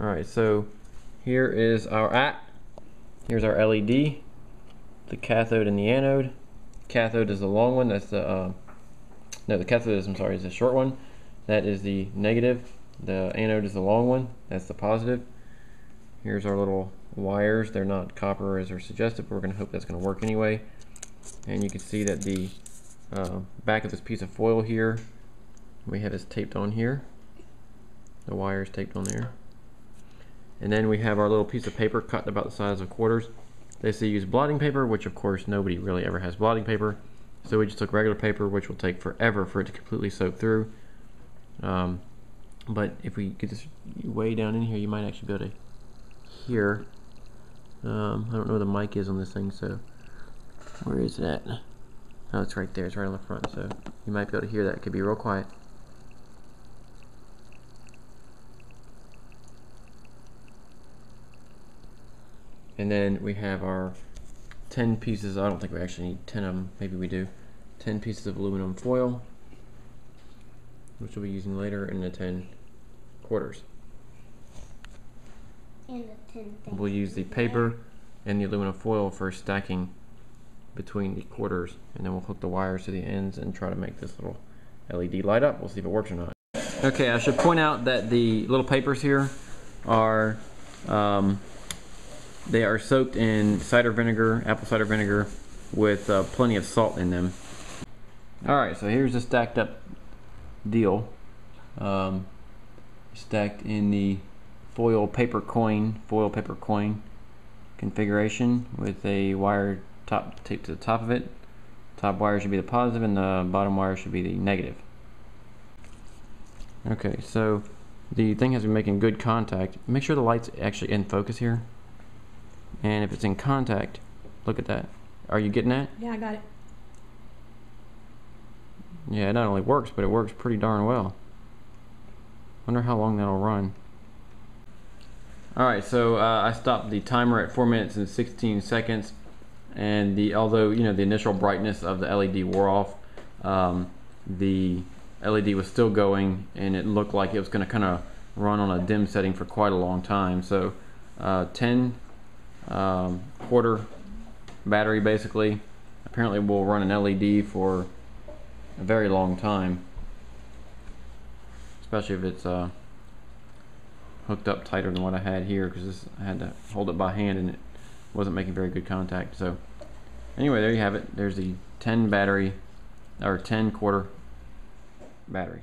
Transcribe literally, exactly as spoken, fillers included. All right, so here is our at. Here's our L E D, the cathode and the anode. Cathode is the long one. That's the uh, no, the cathode is I'm sorry is the short one. That is the negative. The anode is the long one. That's the positive. Here's our little wires. They're not copper as are suggested, but we're going to hope that's going to work anyway. And you can see that the uh, back of this piece of foil here, we have this taped on here. The wires taped on there. And then we have our little piece of paper cut about the size of quarters. They say use blotting paper, which of course nobody really ever has blotting paper. So we just took regular paper, which will take forever for it to completely soak through. Um, but if we get this way down in here, you might actually be able to hear. Um, I don't know where the mic is on this thing, so where is that? Oh, it's right there. It's right on the front, so you might be able to hear that. It could be real quiet. And then we have our ten pieces. I don't think we actually need ten of them. Maybe we do. ten pieces of aluminum foil, which we'll be using later, in the ten quarters. And the ten things. We'll use the paper and the aluminum foil for stacking between the quarters, and then we'll hook the wires to the ends and try to make this little L E D light up. We'll see if it works or not. Okay, I should point out that the little papers here are um, they are soaked in cider vinegar, apple cider vinegar, with uh, plenty of salt in them. Alright, so here's the stacked up deal. Um, stacked in the foil paper coin, foil paper coin configuration with a wire top taped to the top of it. Top wire should be the positive and the bottom wire should be the negative. Okay, so the thing has been making good contact. Make sure the light's actually in focus here. And if it's in contact, look at that. Are you getting that? Yeah, I got it. Yeah, it not only works, but it works pretty darn well. Wonder how long that'll run. Alright, so uh, I stopped the timer at four minutes and sixteen seconds. And the although, you know, the initial brightness of the L E D wore off, um, the L E D was still going, and it looked like it was going to kind of run on a dim setting for quite a long time. So uh, ten Um, quarter battery basically apparently will run an L E D for a very long time, especially if it's uh, hooked up tighter than what I had here, because I had to hold it by hand and it wasn't making very good contact. So anyway, there you have it. There's the ten battery or ten quarter battery.